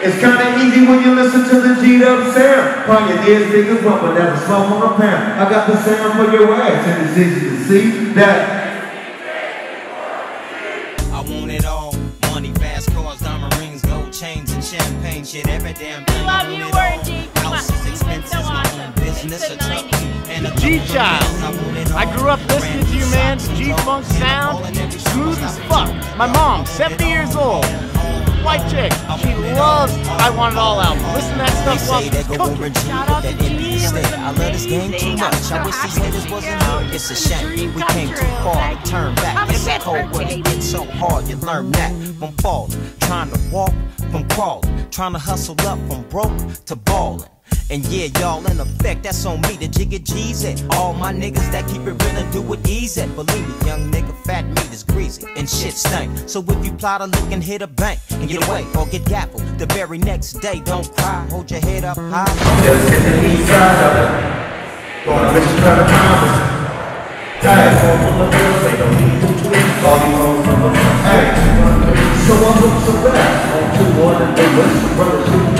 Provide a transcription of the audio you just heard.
It's kind of easy when you listen to the G-Dub sound. Pioneers, niggas, but that's a slow on a pound. I got the sound for your ass, and it's easy to see that. I want it all. Money, fast cars, diamond rings, gold chains, and champagne. Shit, every damn thing. We love you, Warren G. Come on, you've been so awesome. It's the 90s. G-Child. I grew up listening to your man's G Funk sound. Smooth as fuck. My mom, 70 years old. White chick, she loves I Want It All album. Listen to that stuff while she's cooking. Shout out to G, I love this game too much. I wish these niggas wasn't here. It's a shame we came too far to turn back. It's cold when it gets so hard. You learn that from falling, trying to walk from crawling, trying to hustle up from broke to balling. And yeah, y'all, in effect, that's on me, the jigga G's it. All my niggas that keep it real and do it easy. Believe me, young nigga, fat meat is greasy and shit stink. So if you plot a lick and hit a bank and get away or get gaffled the very next day, don't cry, hold your head up high. Just hit the east side of it. Gonna miss you trying to promise. Tired from the girls, they don't need to twist. All you hoes from the front. So I look so bad. On 2-1 and they whistle, brother,